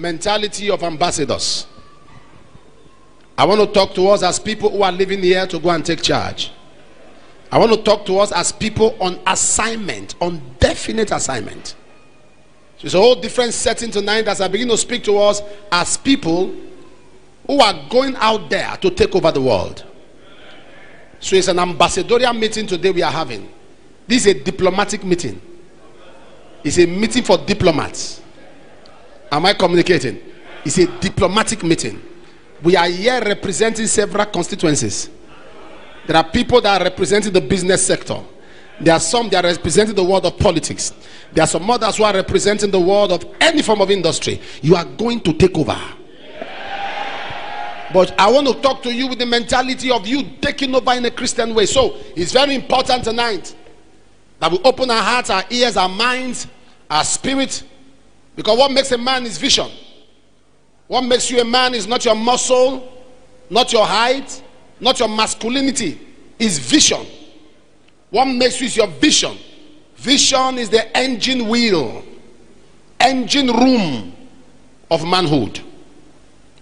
mentality of ambassadors. I want to talk to us as people who are living here to go and take charge. I want to talk to us as people on assignment, on definite assignment. So it's a whole different setting tonight as I begin to speak to us as people who are going out there to take over the world. So it's an ambassadorial meeting today we are having. This is a diplomatic meeting. It's a meeting for diplomats. Am I communicating? It's a diplomatic meeting. We are here representing several constituencies. There are people that are representing the business sector. There are some that are representing the world of politics. There are some others who are representing the world of any form of industry. You are going to take over. But I want to talk to you with the mentality of you taking over in a Christian way. So it's very important tonight that we open our hearts, our ears, our minds, our spirit. Because what makes a man is vision. What makes you a man is not your muscle, not your height, not your masculinity. It's vision. What makes you is your vision. Vision is the engine wheel, engine room of manhood.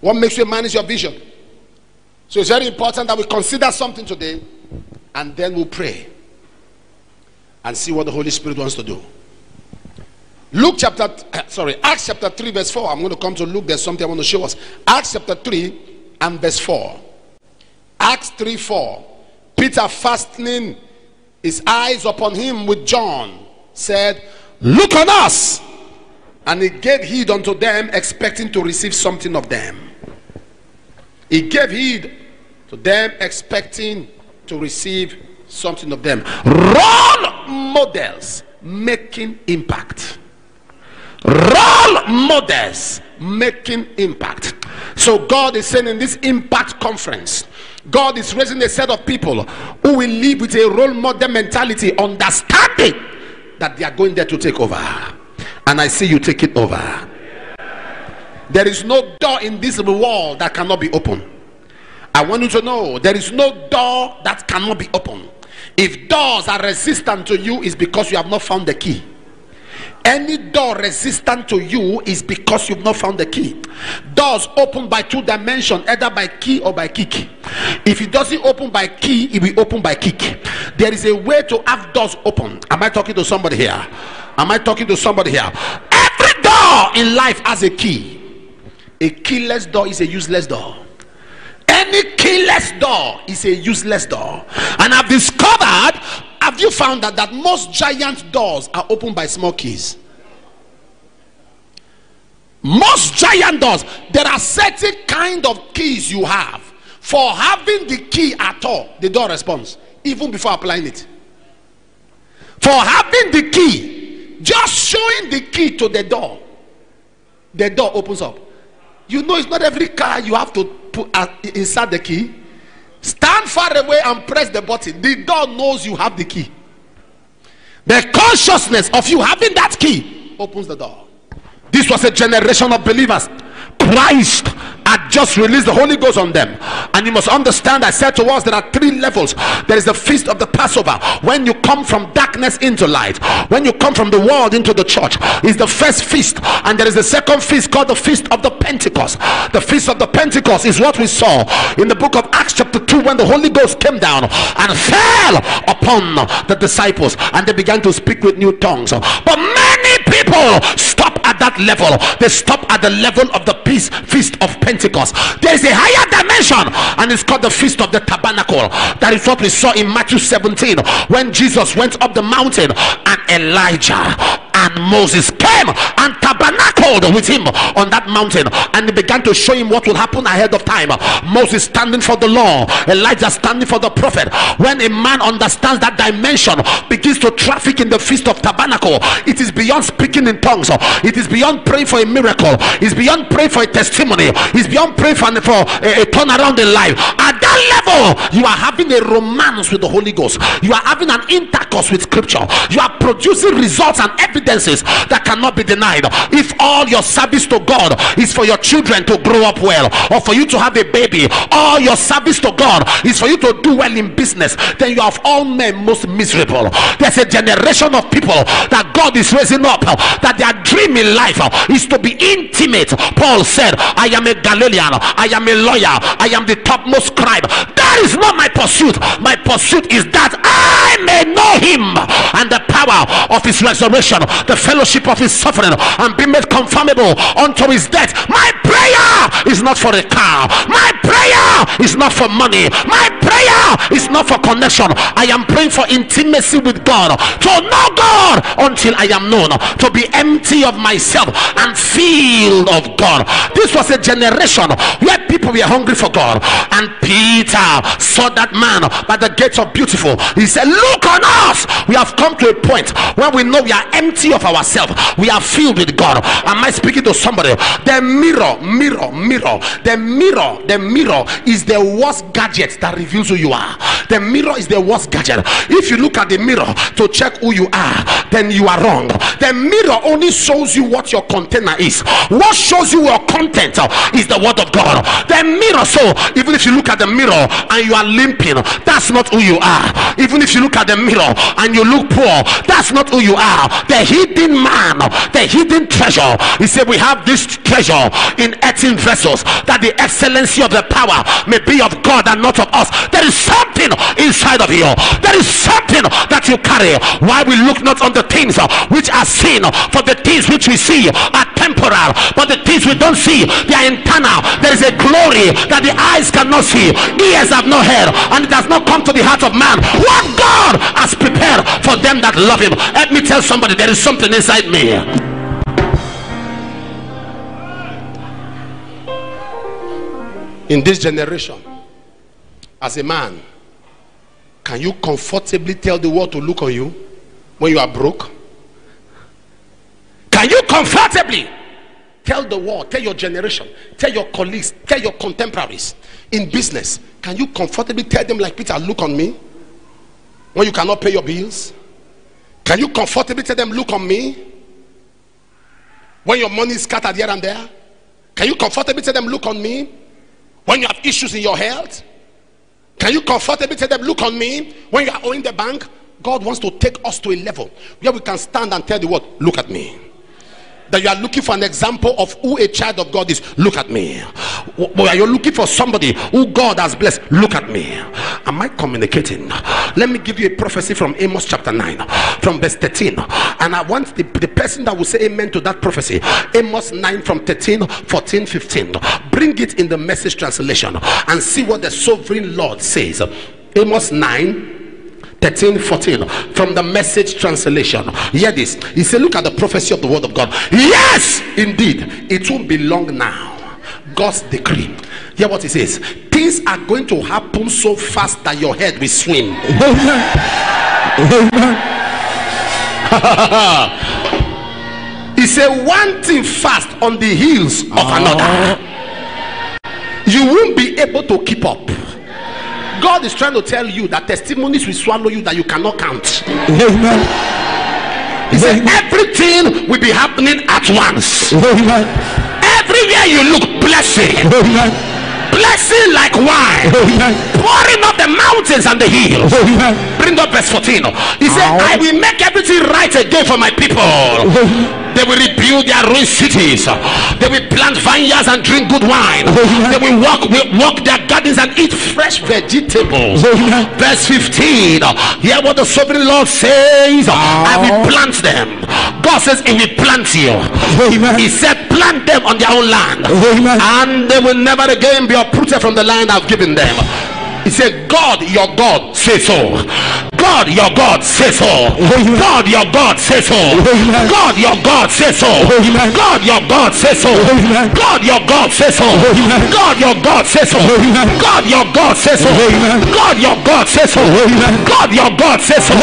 What makes you a man is your vision. So it's very important that we consider something today, and then we'll pray and see what the Holy Spirit wants to do. Acts chapter 3 verse 4. I'm going to come to Luke. There's something I want to show us. Acts chapter 3 and verse 4. Acts 3:4. Peter, fastening his eyes upon him with John, said, "Look on us." And he gave heed unto them, expecting to receive something of them. He gave heed to them, expecting to receive something of them. Role models making impact. Role models making impact. So God is saying in this impact conference, God is raising a set of people who will live with a role model mentality, understanding that they are going there to take over. And I see you take it over. There is no door in this world that cannot be opened. I want you to know there is no door that cannot be opened. If doors are resistant to you, it's because you have not found the key. Any door resistant to you is because you've not found the key. Doors open by two dimensions, either by key or by kick. If it doesn't open by key, it will open by kick. There is a way to have doors open. Am I talking to somebody here? Am I talking to somebody here? Every door in life has a key. A keyless door is a useless door. Any keyless door is a useless door. And I've discovered, have you found that most giant doors are opened by small keys? Most giant doors. There are certain kind of keys you have. For having the key at all, the door responds, even before applying it. For having the key, just showing the key to the door opens up. You know, it's not every car you have to put inside the key. Stand far away and press the button. The door knows you have the key. The consciousness of you having that key opens the door. This was a generation of believers. Christ had just released the Holy Ghost on them. And you must understand, I said to us, there are three levels. There is the feast of the Passover, when you come from darkness into light, when you come from the world into the church, is the first feast. And there is the second feast called the feast of the Pentecost. The feast of the Pentecost is what we saw in the book of Acts chapter 2, when the Holy Ghost came down and fell upon the disciples, and they began to speak with new tongues. But many people stop at that level. They stop at the level of the feast of Pentecost. There is a higher dimension, and it's called the feast of the tabernacle. That is what we saw in Matthew 17, when Jesus went up the mountain, and Elijah and Moses came and tabernacled with him on that mountain, and he began to show him what will happen ahead of time. Moses standing for the law, Elijah standing for the prophet. When a man understands that dimension, begins to traffic in the feast of tabernacle, it is beyond speaking in tongues, it is beyond praying for a miracle, it's beyond praying for a testimony, it's beyond praying for a turnaround in life. At that level, you are having a romance with the Holy Ghost, you are having an intercourse with scripture, you are producing results and evidence that cannot be denied. If all all your service to God is for your children to grow up well, or for you to have a baby. All your service to God is for you to do well in business. Then you are of all men most miserable. There's a generation of people that God is raising up, that their dream in life is to be intimate. Paul said, I am a Galilean, I am a lawyer, I am the topmost scribe. That is not my pursuit. My pursuit is that I may know him and the power of his resurrection, the fellowship of his suffering, and be made conformable unto his death. My prayer is not for a car. My prayer is not for money. My prayer is not for connection. I am praying for intimacy with God, to know God until I am known, to be empty of myself and filled of God. This was a generation where people were hungry for God. And Peter saw that man by the gates of Beautiful. He said, look on us, we have come to a point where we know we are empty of ourselves, we are filled with God. Am I speaking to somebody? The mirror is the worst gadget that reveals who you are. The mirror is the worst gadget. If you look at the mirror to check who you are, then you are wrong. The mirror only shows you what your container is. What shows you your content is the word of God. The mirror. So even if you look at the mirror and you are limping, that's not who you are. Even if you look at the mirror and you look poor, that's not who you are. The hidden man, the hidden treasure. He said, we have this treasure in earthen vessels, that the excellency of the power may be of God and not of us. There is something inside of you. There is something that you carry. Why we look not on the things which are seen, for the things which we see are temporal, but the things we don't see, they are internal. There is a glory that the eyes cannot see, ears have no hair, and it does not come to the heart of man, what God has prepared for them that love him. Let me tell somebody, there is something inside me. In this generation, as a man, can you comfortably tell the world to look on you when you are broke? Can you comfortably tell the world, tell your generation, tell your colleagues, tell your contemporaries in business, can you comfortably tell them like Peter, look on me, when you cannot pay your bills? Can you comfortably tell them, look on me, when your money is scattered here and there? Can you comfortably tell them, look on me, when you have issues in your health? Can you comfortably tell them, look on me, when you are owing the bank? God wants to take us to a level where we can stand and tell the world, look at me. That you are looking for an example of who a child of God is, look at me. Where you're looking for somebody who God has blessed, look at me. Am I communicating? Let me give you a prophecy from Amos chapter 9 from verse 13, and I want the person that will say amen to that prophecy. Amos 9 from 13, 14, 15, bring it in the Message translation and see what the sovereign Lord says. Amos 9:13-14 from the Message translation. Hear this. He said, look at the prophecy of the word of God. Yes, indeed, it won't be long now. God's decree. Hear what he says. Things are going to happen so fast that your head will swim. Amen. He said, one thing fast on the heels of another. You won't be able to keep up. God is trying to tell you that testimonies will swallow you that you cannot count. Amen. He said everything will be happening at once. Amen. Everywhere you look, blessing. Amen. Blessing like wine. Amen. Pouring up the mountains and the hills. Amen. Bring up verse 14. He said, I will make everything right again for my people. Amen. They will rebuild their ruined cities. They will plant vineyards and drink good wine. They will walk their gardens and eat fresh vegetables. Verse 15. Hear what the sovereign Lord says. I will plant them. God says he will plant you. He said plant them on their own land. And they will never again be uprooted from the land I've given them. He said, God, your God, say so. God, your God, say so. God, your God, say so. God, your God, say so. God, your God, say so. God, your God, say so. God, your God, say so. God, your God, say so. God, your God, say so. God, your God, say so.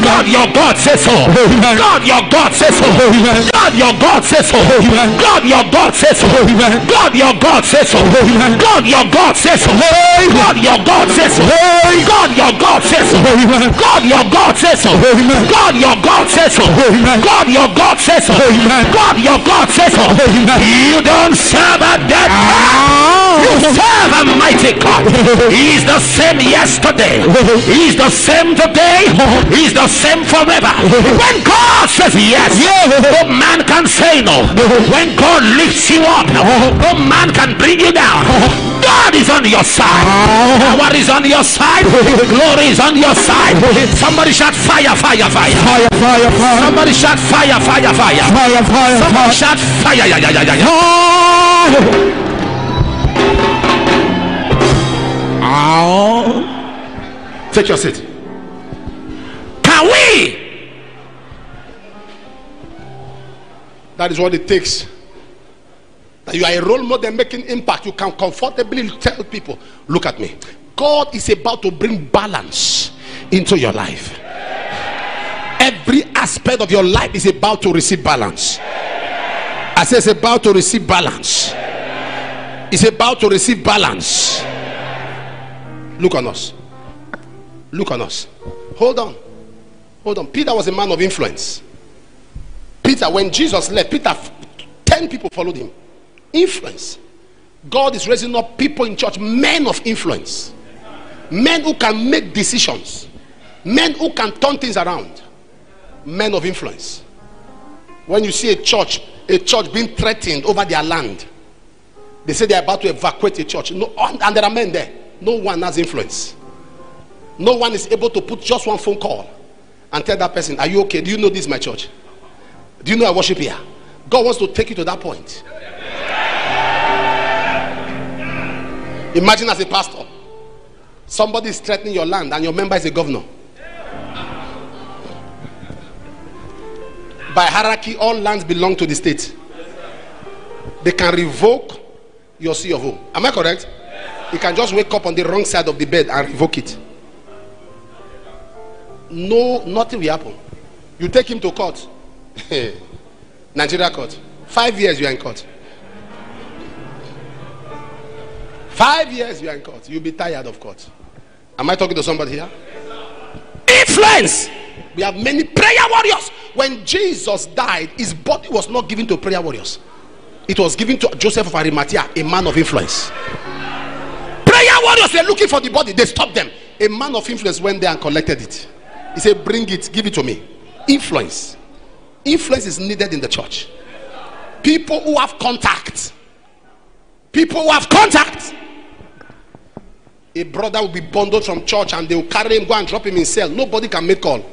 God your God says so. God your God says so. God your God says so. God your God says so. God your God says so. God your God says so. God your God says so. God your God says so. God your God says so. God your God says so. God your God says so. God your God says so. You don't serve a dead God. You serve a mighty God. He is the same yesterday. He is the same today. He is the same forever. When God says yes, no man can say no. When God lifts you up, no man can bring you down. God is on your side. Power is on your side. Glory is on your side. Somebody shout fire, fire, fire. Fire, fire, fire. Somebody shout fire, fire, fire. Fire, fire. Somebody shout fire, yeah, yeah, yeah, yeah. Ow. Take your seat. Can we? That is what it takes. That you are a role model making impact. You can comfortably tell people, look at me. God is about to bring balance into your life. Every aspect of your life is about to receive balance. I say it's about to receive balance. It's about to receive balance. Look on us. Look on us. Hold on. Hold on. Peter was a man of influence. Peter, when Jesus left, Peter, 10 people followed him. Influence. God is raising up people in church, men of influence. Men who can make decisions. Men who can turn things around. Men of influence. When you see a church being threatened over their land, they say they are about to evacuate a church. No, and there are men there. No one has influence. No one is able to put just one phone call and tell that person, are you okay? Do you know this is my church? Do you know I worship here? God wants to take you to that point. Imagine as a pastor, somebody is threatening your land and your member is a governor. By hierarchy, all lands belong to the state. They can revoke your CFO. Am I correct? You can just wake up on the wrong side of the bed and revoke it. No, nothing will happen. You take him to court. Nigeria court. 5 years you are in court. 5 years you are in court. You'll be tired of court. Am I talking to somebody here? Influence. We have many prayer warriors. When Jesus died, his body was not given to prayer warriors. It was given to Joseph of Arimathea, a man of influence. Prayer warriors, they're looking for the body. They stopped them. A man of influence went there and collected it. He said, bring it, give it to me. Influence. Influence is needed in the church. People who have contact. People who have contact. A brother will be bundled from church and they will carry him, go and drop him in cell. Nobody can make call.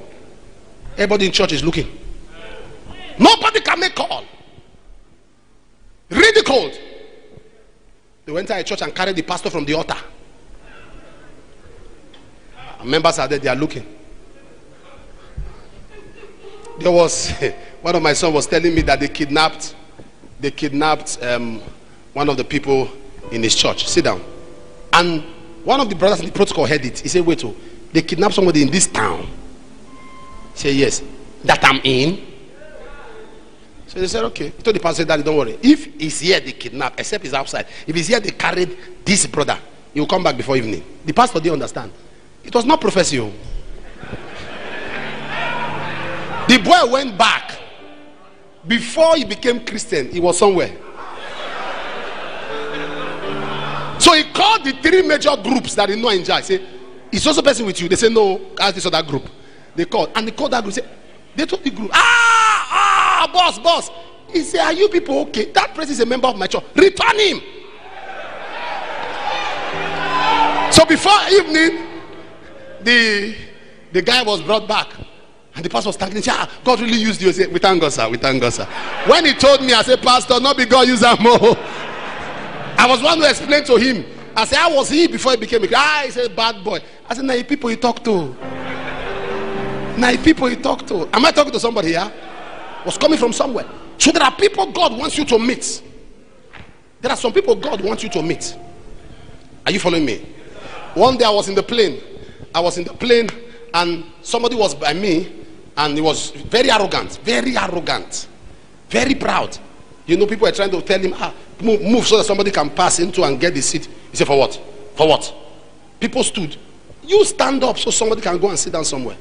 Everybody in church is looking. Nobody can make call. Ridiculed. They went to a church and carried the pastor from the altar. And members are there, they are looking. There was one of my sons was telling me that they kidnapped one of the people in his church. Sit down. And one of the brothers in the protocol heard it. He said, wait, oh, they kidnapped somebody in this town. He said, yes, that I'm in. So they said, okay. He told the pastor, daddy, don't worry. If he's here, they kidnap, except he's outside. If he's here, they carried this brother. He will come back before evening. The pastor didn't understand. It was not prophecy. The boy went back. Before he became Christian, he was somewhere. So he called the three major groups that he know in Jai. He said, is also person with you? They said, no, ask this other group. They called. And they called that group. They told the group, boss. He said, are you people okay? That person is a member of my church. Return him. So before evening, the guy was brought back. And the pastor was thanking him. God really used you. He said, we thank God, sir. We thank God, sir. When he told me, I said, pastor, not be God use that more. I was one to explain to him. I said, how was he before he became a Christian? He said, bad boy. I said, nah, people you talk to. Nah, people you talk to. Am I talking to somebody here? Was coming from somewhere. So there are people God wants you to meet. There are some people God wants you to meet. Are you following me? One day I was in the plane. and somebody was by me, and he was very arrogant, very proud. You know, people are trying to tell him, move so that somebody can pass into and get the seat. He said, for what? People stood. You stand up so somebody can go and sit down somewhere.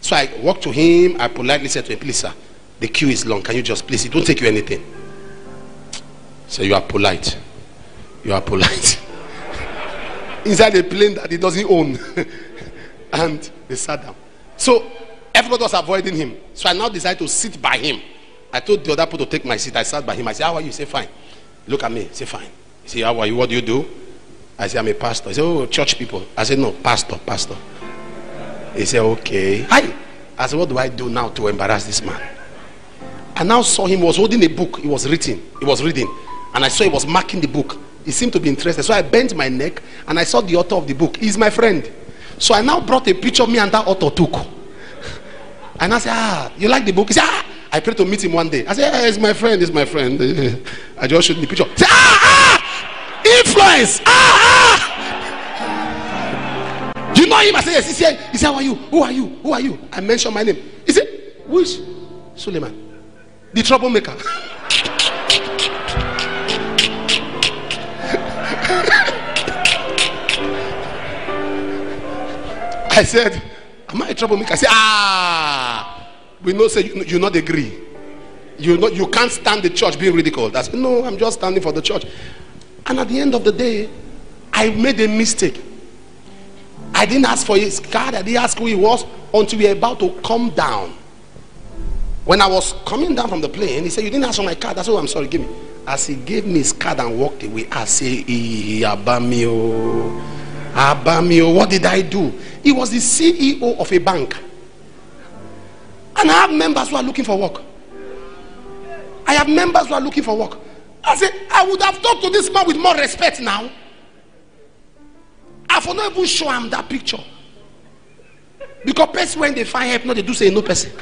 So I walked to him. I politely said to him, please sir, the queue is long, can you just please, it won't take you anything. So you are polite. Inside a plane that he doesn't own. And they sat down. So everybody was avoiding him. So I now decided to sit by him. I told the other people to take my seat. I sat by him. I said, how are you? He said, fine. Look at me. He said, fine. He said, how are you? What do you do? I said, I'm a pastor. He said, oh, church people. I said, no, pastor. He said, okay. Hi. I said, what do I do now to embarrass this man? I now saw him was holding a book. He was reading. And I saw he was marking the book. He seemed to be interested. So I bent my neck and I saw the author of the book. He's my friend. So I now brought a picture of me and that author took. And I said, you like the book? He said, I prayed to meet him one day. I said, it's my friend. I just showed him the picture. He said, influence! Do you know him? I said, yes. He said, how are you? Who are you? I mentioned my name. He said, who is Suleiman? The troublemaker. I said, am I a troublemaker? I said, we know, say you not agree. You can't stand the church being ridiculed. I said, no, I'm just standing for the church. And at the end of the day, I made a mistake. I didn't ask for his card. I didn't ask who he was until we were about to come down. When I was coming down from the plane, he said, you didn't ask for my card. I said, oh, I'm sorry, give me. As he gave me his card and walked away, I said, Abamio, what did I do? He was the CEO of a bank. And I have members who are looking for work. I said, I would have talked to this man with more respect now. I for not even show him that picture. Because person when they find help, no, they do say no person.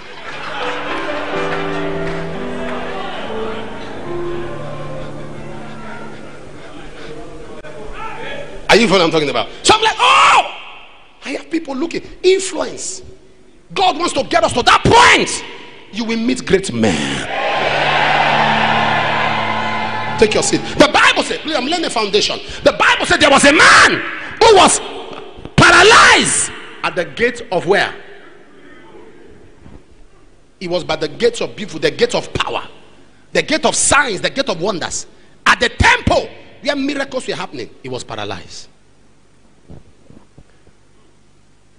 Are you what I'm talking about? So I'm like, I have people looking. Influence. God wants to get us to that point. You will meet great men. Take your seat. The Bible said, please, I'm laying the foundation. The Bible said there was a man who was paralyzed at the gate of where? It was by the gates of beautiful, the gate of power, the gate of signs, the gate of wonders. At the temple where miracles were happening, he was paralyzed.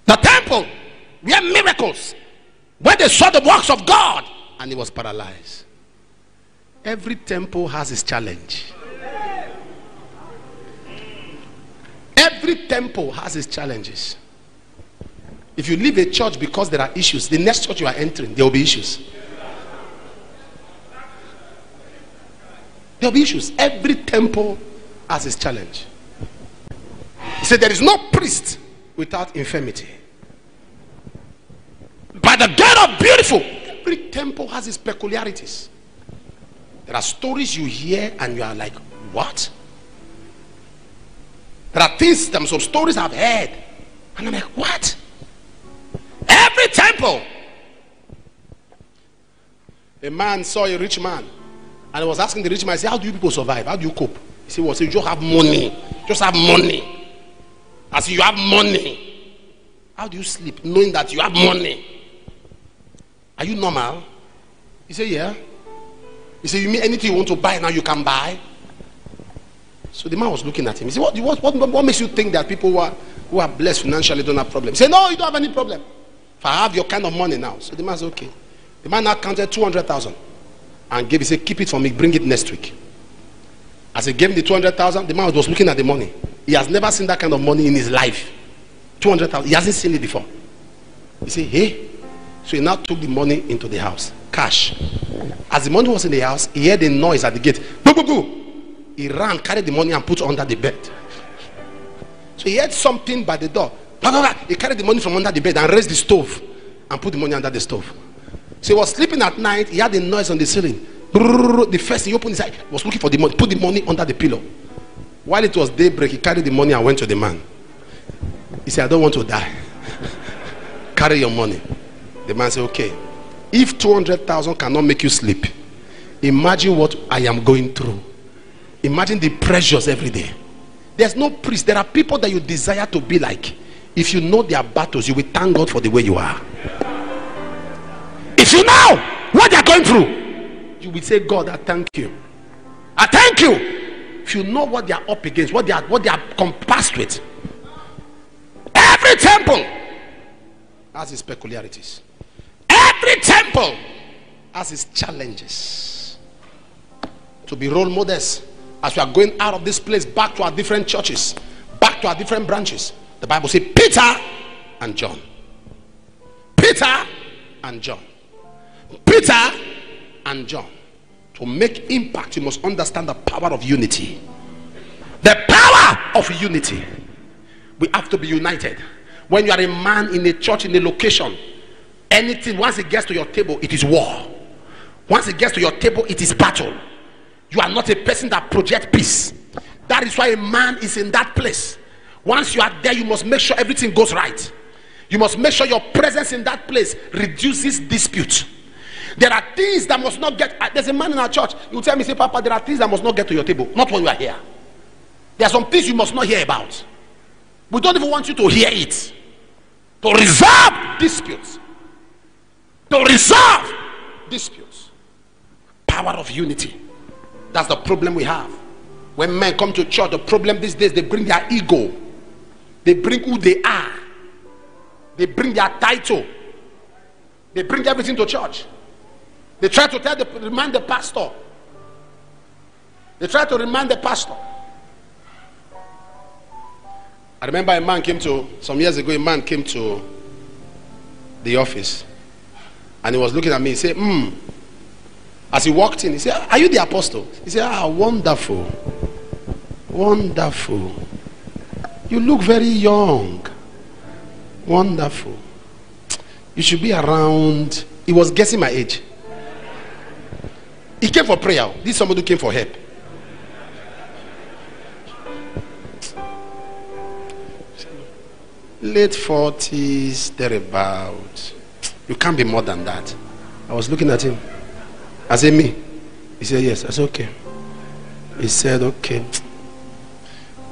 The temple where miracles, where they saw the works of God, and he was paralyzed. Every temple has its challenge. Every temple has its challenges. If you leave a church because there are issues, the next church you are entering, there will be issues. There will be issues. Every temple has its challenge. He said, there is no priest without infirmity. By the gate of beautiful, every temple has its peculiarities. There are stories you hear and you are like, what? There are things, some stories I've heard and I'm like, what? Every temple. A man saw a rich man and he was asking the rich man, I said, how do you people survive? How do you cope? He said, well, so you just have money. Just have money. I said, you have money. How do you sleep knowing that you have money? Are you normal? He said, yeah. He said, you mean anything you want to buy now you can buy? So the man was looking at him. He said, what makes you think that people who are blessed financially don't have problems? He said, no, you don't have any problem. If I have your kind of money now. So the man said, okay. The man now counted 200,000 and gave. He said, keep it for me, bring it next week. As he gave him the 200,000, the man was looking at the money. He has never seen that kind of money in his life. 200,000. He hasn't seen it before. He said, hey. So he now took the money into the house. Cash. As the money was in the house, he heard a noise at the gate. Go, go, go. He ran, carried the money and put under the bed. So he heard something by the door. He carried the money from under the bed and raised the stove and put the money under the stove. So he was sleeping at night. He heard a noise on the ceiling. The first thing he opened his eye, was looking for the money, put the money under the pillow. While it was daybreak, he carried the money and went to the man. He said, I don't want to die. carry your money. The man said, okay, if 200,000 cannot make you sleep, imagine what I am going through. Imagine the pressures every day. There's no priest. There are people that you desire to be like. If you know their battles, you will thank God for the way you are. If you know what they are going through, you will say, God, I thank you. I thank you. If you know what they are up against, what they are compassed with. Every temple has its peculiarities. Every temple has its challenges. To be role models as we are going out of this place, back to our different churches, back to our different branches. The Bible says Peter and John. Peter and John. Peter and John. To make impact, you must understand the power of unity. The power of unity. We have to be united. When you are a man in a church, in a location, anything, once it gets to your table, it is war. Once it gets to your table, it is battle. You are not a person that projects peace. That is why a man is in that place. Once you are there, you must make sure everything goes right. You must make sure your presence in that place reduces dispute. There are things that must not get. There's a man in our church. You tell me, say, Papa, there are things that must not get to your table. Not when you are here. There are some things you must not hear about. We don't even want you to hear it. To resolve disputes. To resolve disputes. Power of unity. That's the problem we have. When men come to church, the problem these days, they bring their ego. They bring who they are. They bring their title. They bring everything to church. They try to remind the pastor. They try to remind the pastor. I remember a man came to, some years ago, a man came to the office. And he was looking at me. He said, As he walked in, he said, are you the apostle? He said, ah, wonderful. Wonderful. You look very young. Wonderful. You should be around. He was guessing my age. He came for prayer. This is somebody who came for help. Late 40s, thereabouts. You can't be more than that. I was looking at him. I said, me? He said, yes. I said, okay. He said, okay.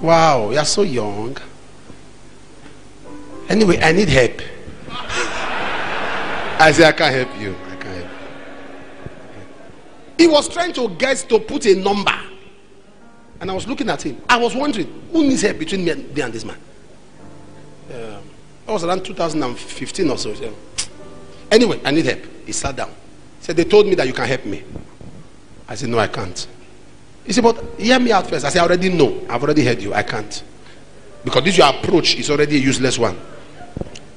Wow, you are so young. Anyway, I need help. I said, I can't help you. He was trying to guess, to put a number. And I was looking at him. I was wondering, who needs help between me and this man? That was around 2015 or so. Anyway, I need help. He sat down. He said, they told me that you can help me. I said, no, I can't. He said, but hear me out first. I said, I already know. I've already heard you. I can't. Because this your approach is already a useless one.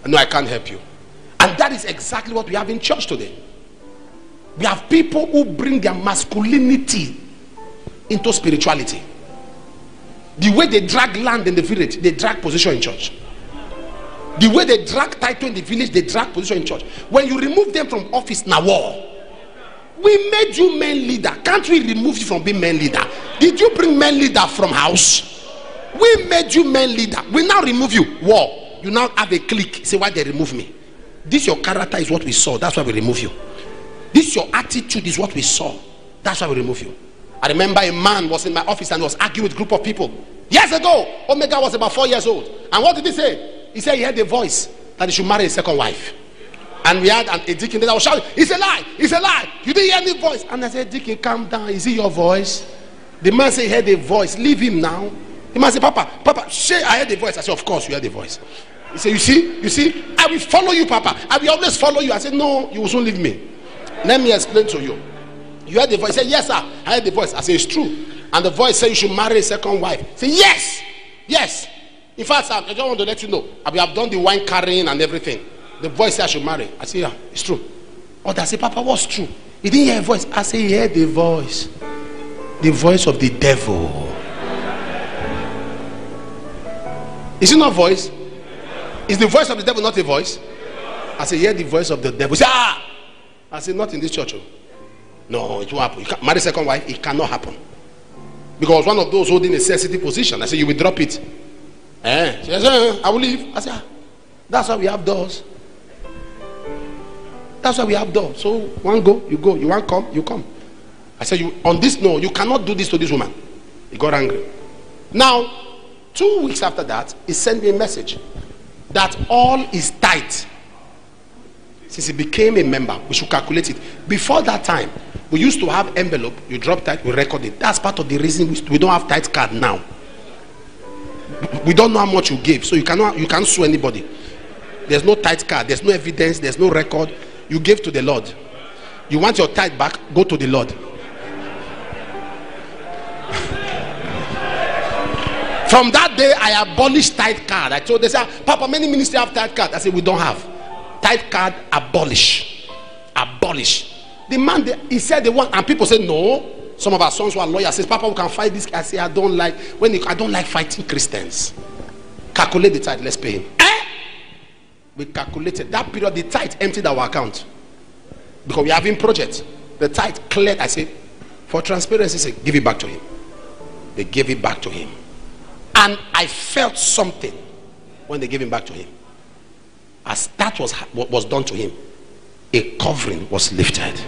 No, I can't help you. And that is exactly what we have in church today. We have people who bring their masculinity into spirituality. The way they drag land in the village, they drag position in church. The way they drag title in the village, they drag position in church. When you remove them from office, now war. We made you men leader. Can't we remove you from being men leader? Did you bring men leader from house? We made you men leader. We now remove you. War. You now have a clique. Say why they remove me. This your character is what we saw. That's why we remove you. This your attitude is what we saw. That's why we remove you. I remember a man was in my office and was arguing with a group of people. Years ago, Omega was about 4 years old. And what did he say? He said he had a voice that he should marry a second wife. And we had a deacon that was shouting, it's a lie, it's a lie. You didn't hear any voice. And I said, deacon, calm down. Is it your voice? The man said he heard a voice. Leave him now. The man said, Papa, say I heard a voice. I said, of course, you heard a voice. He said, you see, I will follow you, Papa. I will always follow you. I said, no, you will soon leave me. Let me explain to you. You heard the voice. He said, yes, sir. I heard the voice. I said, it's true. And the voice said, you should marry a second wife. He said, yes. Yes. In fact, I just want to let you know. I have done the wine carrying and everything. The voice said, I should marry. I said, yeah, it's true. But I said, Papa, what's true? He didn't hear a voice. I said, he heard the voice. The voice of the devil. Is it not voice? Is the voice of the devil not a voice? I said, hear the voice of the devil. He said, ah! I said, not in this church. No, it won't happen. You can't marry second wife, it cannot happen. Because one of those holding a sensitive position, I said, you will drop it. She said, I will leave. I said, ah, that's why we have doors. That's why we have doors. So one go. You want come, you come. I said, you on this? No, you cannot do this to this woman. He got angry. Now, 2 weeks after that, he sent me a message that all is tight. Since he became a member, we should calculate it. Before that time, we used to have envelope. You drop tithe, we record it. That's part of the reason we don't have tithe card now. We don't know how much you gave, so you can't sue anybody. There's no tithe card. There's no evidence. There's no record. You gave to the Lord. You want your tithe back? Go to the Lord. From that day, I abolished tithe card. I told them, Papa, many ministries have tithe card. I said, we don't have. Tithe card, abolish. Abolish. The man, he said they want, and people said, no. Some of our sons who are lawyers says, Papa, we can fight this. I say, I don't like fighting Christians. Calculate the tithe, let's pay him. Eh? We calculated that period, the tithe emptied our account. Because we are having projects. The tithe cleared. I said, for transparency, say, give it back to him. They gave it back to him. And I felt something when they gave him back to him. As that was what was done to him, a covering was lifted.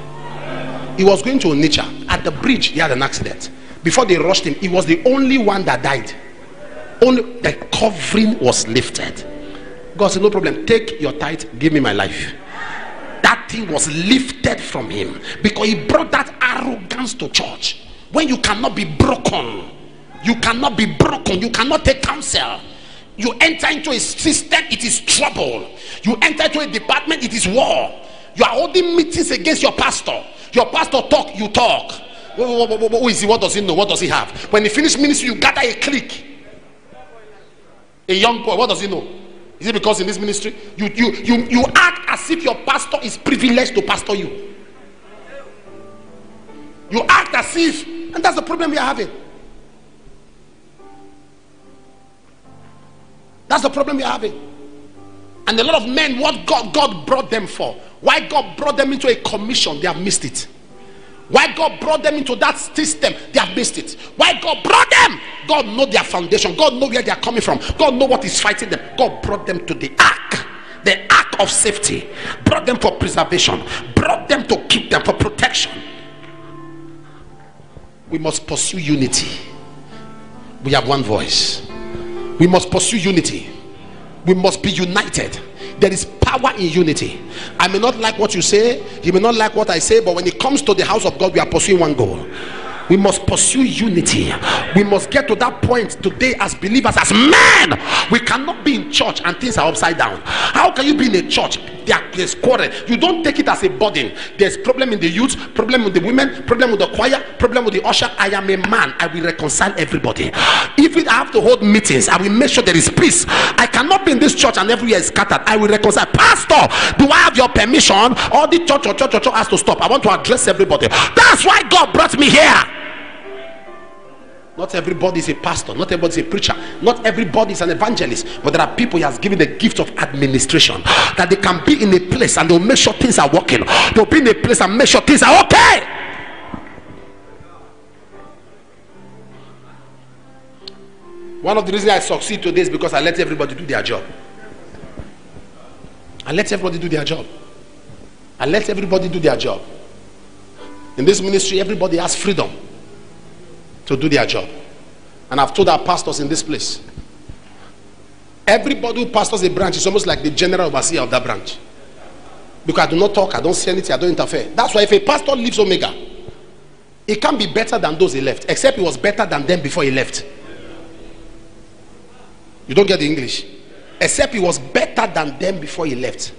He was going to Onitsha. At the bridge, he had an accident. Before they rushed him, he was the only one that died. Only the covering was lifted. God said, no problem. Take your tithe, give me my life. That thing was lifted from him because he brought that arrogance to church. When you cannot be broken, you cannot be broken, you cannot take counsel. You enter into a system, it is trouble. You enter into a department, it is war. You are holding meetings against your pastor. Your pastor talk, you talk. Who is he? What does he know? What does he have? When he finished ministry, you gather a clique. A young boy, what does he know? Is it because in this ministry you act as if your pastor is privileged to pastor you? You act as if, and that's the problem we are having. That's the problem we are having. And a lot of men, what God brought them for, why God brought them into a commission, they have missed it. Why God brought them into that system, they have missed it. Why God brought them, God know their foundation, God know where they are coming from, God know what is fighting them. God brought them to the ark of safety, brought them for preservation, brought them to keep them for protection. We must pursue unity. We have one voice. We must pursue unity. We must be united. There is power in unity. I may not like what you say, you may not like what I say, but when it comes to the house of God, we are pursuing one goal. We must pursue unity. We must get to that point today as believers, as men. We cannot be in church and things are upside down. How can you be in a church? There's quarrel. You don't take it as a burden. There's problem in the youth, problem with the women, problem with the choir, problem with the usher. I am a man. I will reconcile everybody. If I have to hold meetings, I will make sure there is peace. I cannot be in this church and everywhere is scattered. I will reconcile. Pastor, do I have your permission? All the church has to stop. I want to address everybody. That's why God brought me here. Not everybody is a pastor, not everybody is a preacher, not everybody is an evangelist, but there are people he has given the gift of administration, that they can be in a place and they'll make sure things are working. They'll be in a place and make sure things are okay. One of the reasons I succeed today is because I let everybody do their job. I let everybody do their job. I let everybody do their job. In this ministry, everybody has freedom to do their job. And I've told our pastors in this place, everybody who pastors a branch is almost like the general overseer of that branch. Because I do not talk, I don't say anything, I don't interfere. That's why if a pastor leaves Omega, he can't be better than those he left, except he was better than them before he left. You don't get the English. Except he was better than them before he left.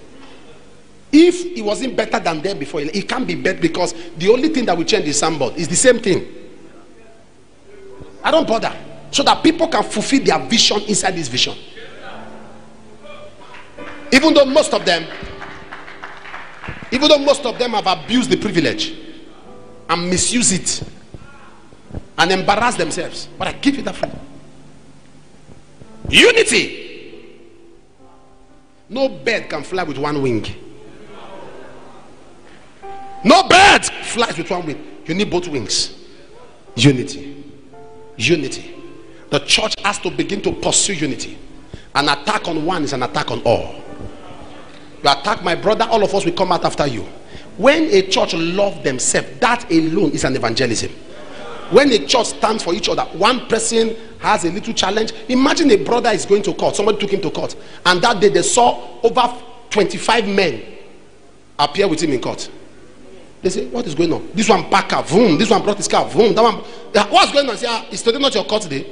If he wasn't better than them before he left, he can't be better, because the only thing that will change is soundboard. It's the same thing. I don't bother, so that people can fulfill their vision inside this vision. Even though most of them have abused the privilege and misuse it and embarrass themselves, but I give you that freedom. Unity. No bird can fly with one wing. No bird flies with one wing. You need both wings. Unity. Unity. The church has to begin to pursue unity. An attack on one is an attack on all. You attack my brother, all of us will come out after you. When a church loves themselves, that alone is an evangelism. When a church stands for each other, one person has a little challenge. Imagine a brother is going to court. Somebody took him to court. And that day they saw over 25 men appear with him in court. They say, what is going on? This one packed up, vroom. This one brought his car, vroom. That one, what's going on? Say, ah, is today not your court day?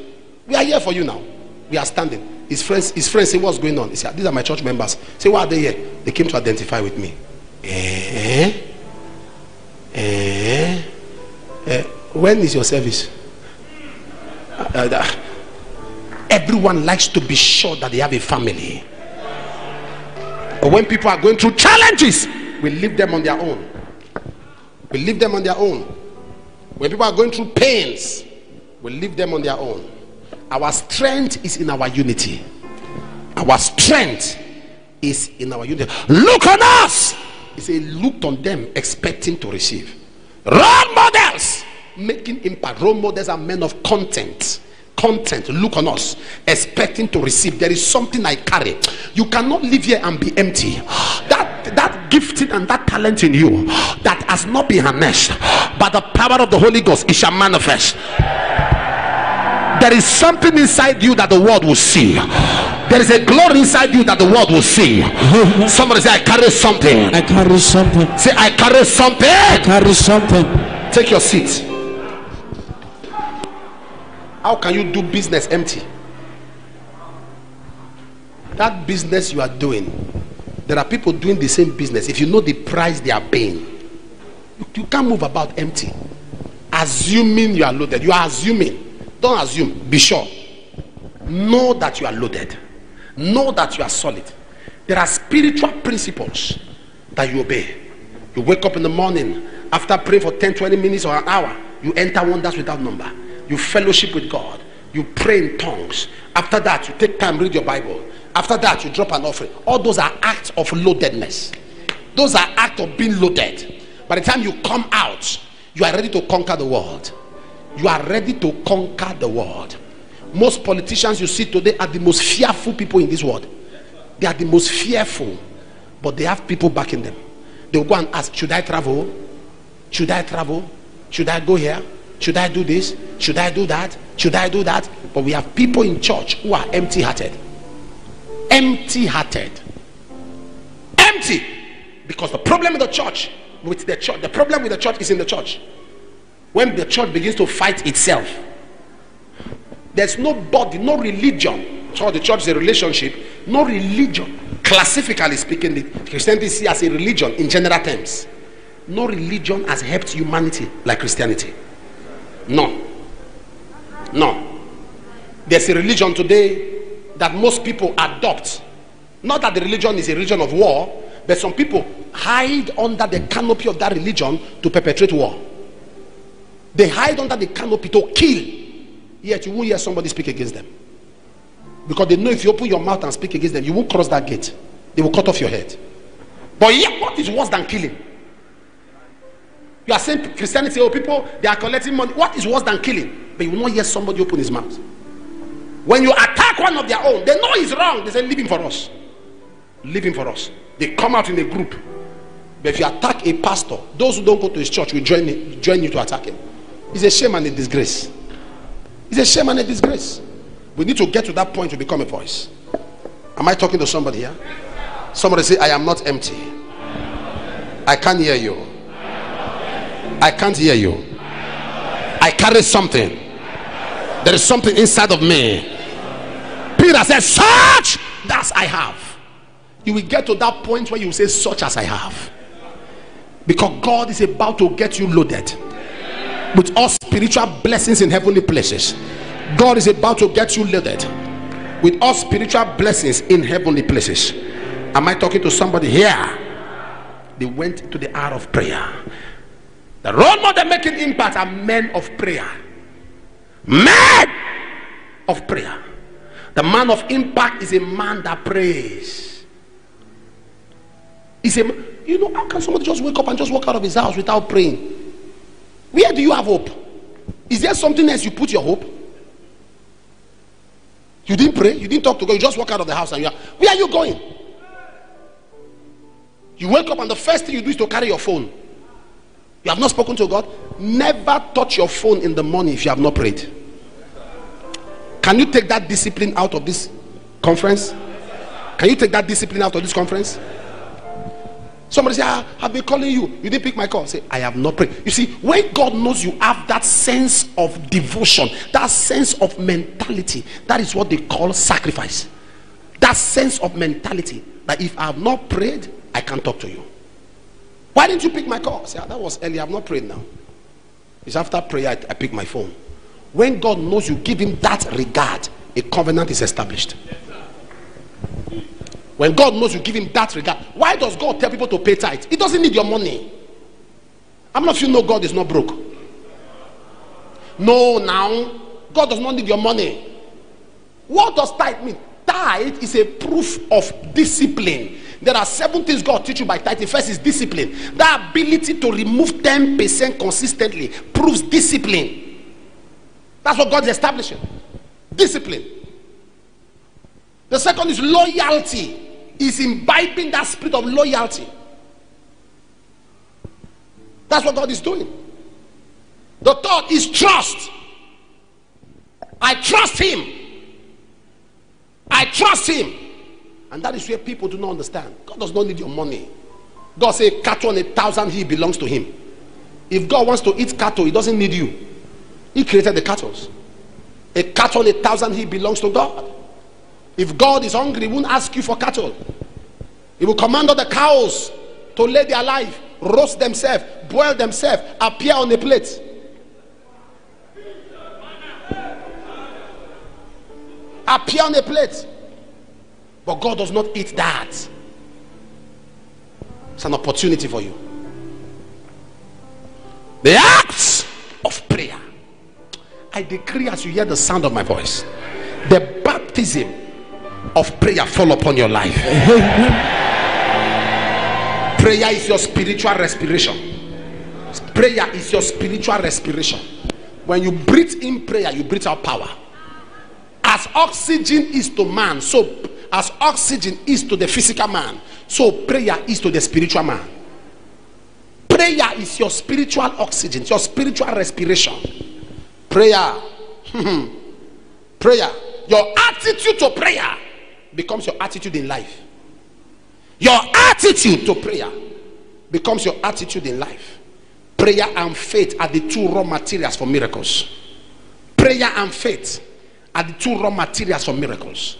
We are here for you now. We are standing. His friends say, what's going on? He said, these are my church members. Say, why are they here? They came to identify with me. When is your service? Everyone likes to be sure that they have a family. But when people are going through challenges, we leave them on their own. We leave them on their own. When people are going through pains, we leave them on their own. Our strength is in our unity. Our strength is in our unity. Look on us! He said, looked on them, expecting to receive. Role models, making impact. Role models are men of content. Content, look on us, expecting to receive. There is something I carry. You cannot live here and be empty. That gifting and that talent in you that has not been harnessed by the power of the Holy Ghost, it shall manifest. There is something inside you that the world will see. There is a glory inside you that the world will see. Somebody say, I carry something. I carry something. Say, I carry something. I carry something. Take your seat. How can you do business empty? That business you are doing, there are people doing the same business. If you know the price they are paying, you can't move about empty. Assuming you are loaded. You are assuming. Don't assume, be sure. Know that you are loaded. Know that you are solid. There are spiritual principles that you obey. You wake up in the morning, after praying for 10, 20 minutes or an hour, you enter wonders without number. You fellowship with God. You pray in tongues. After that, you take time, read your Bible. After that, you drop an offering. All those are acts of loadedness. Those are acts of being loaded. By the time you come out, you are ready to conquer the world. You are ready to conquer the world. Most politicians you see today are the most fearful people in this world. They are the most fearful, but they have people backing them. They will go and ask, should I travel? Should I travel? Should I go here? Should I do this? Should I do that? Should I do that? But we have people in church who are empty-hearted. Empty-hearted. Empty. Because the problem of the church, with the church, the problem with the church is in the church. When the church begins to fight itself, there's no body, no religion. So the church is a relationship. No religion, classically speaking, Christianity is seen as a religion in general terms. No religion has helped humanity like Christianity. No. No. There's a religion today that most people adopt. Not that the religion is a religion of war, but some people hide under the canopy of that religion to perpetrate war. They hide under the canopy to kill, yet you won't hear somebody speak against them. Because they know if you open your mouth and speak against them, you won't cross that gate. They will cut off your head. But yet, what is worse than killing? You are saying Christianity, oh people, they are collecting money. What is worse than killing? But you will not hear somebody open his mouth. When you attack one of their own, they know it's wrong. They say, leave him for us. Leave him for us. They come out in a group. But if you attack a pastor, those who don't go to his church will join you to attack him. It's a shame and a disgrace. It's a shame and a disgrace. We need to get to that point to become a voice. Am I talking to somebody here? Somebody say, I am not empty. I can't hear you. I can't hear you. I carry something. There is something inside of me. Peter said, such as I have. You will get to that point where you say, such as I have. Because God is about to get you loaded with all spiritual blessings in heavenly places. God is about to get you loaded with all spiritual blessings in heavenly places. Am I talking to somebody here? They went to the hour of prayer. The role model making impact are men of prayer. Men of prayer. The man of impact is a man that prays. He's a, you know, how can somebody just wake up and just walk out of his house without praying? Where do you have hope? Is there something else you put your hope? You didn't pray, you didn't talk to God, you just walk out of the house and you are, where are you going? You wake up and the first thing you do is to carry your phone. You have not spoken to God. Never touch your phone in the morning if you have not prayed. Can you take that discipline out of this conference? Can you take that discipline out of this conference? Somebody say, I've been calling you. You didn't pick my call. Say, I have not prayed. You see, when God knows you have that sense of devotion, that sense of mentality, that is what they call sacrifice. That sense of mentality that if I have not prayed, I can't talk to you. Why didn't you pick my call? Say, that was early. I have not prayed now. It's after prayer I pick my phone. When God knows you, give him that regard. A covenant is established. When God knows you, give him that regard. Why does God tell people to pay tithe? He doesn't need your money. How many of you know God is not broke? No, now. God does not need your money. What does tithe mean? Tithe is a proof of discipline. There are 7 things God teaches you by tithe. The first is discipline. The ability to remove 10% consistently proves discipline. That's what God is establishing. Discipline. The second is loyalty. Is imbibing that spirit of loyalty. That's what God is doing. The third is trust. I trust him. I trust him. And that is where people do not understand. God does not need your money. God says, cattle on 1,000, he belongs to him. If God wants to eat cattle, he doesn't need you. He created the cattle. A cattle on 1,000, he belongs to God. If God is hungry, he won't ask you for cattle. He will command all the cows to lay their life, roast themselves, boil themselves, appear on a plate. Appear on a plate. But God does not eat that. It's an opportunity for you. The acts of prayer. I decree as you hear the sound of my voice, the baptism of prayer fall upon your life. Prayer is your spiritual respiration. Prayer is your spiritual respiration. When you breathe in prayer, you breathe out power. As oxygen is to man, so as oxygen is to the physical man, so prayer is to the spiritual man. Prayer is your spiritual oxygen, your spiritual respiration. Prayer. Prayer. Your attitude to prayer becomes your attitude in life. Your attitude to prayer becomes your attitude in life. Prayer and faith are the two raw materials for miracles. Prayer and faith are the two raw materials for miracles.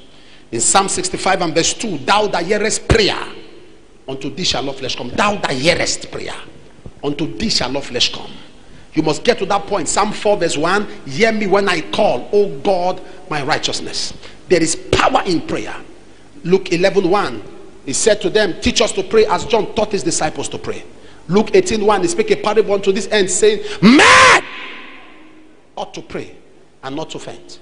In Psalm 65 and verse 2, thou that hearest prayer, unto thee shall all flesh come. Thou that hearest prayer, unto thee shall all flesh come. You must get to that point. Psalm 4 verse 1, hear me when I call, O God, my righteousness. There is power in prayer. Luke 11:1, he said to them, teach us to pray as John taught his disciples to pray. Luke 18:1, he spake a parable unto this end, saying, men ought to pray and not to faint.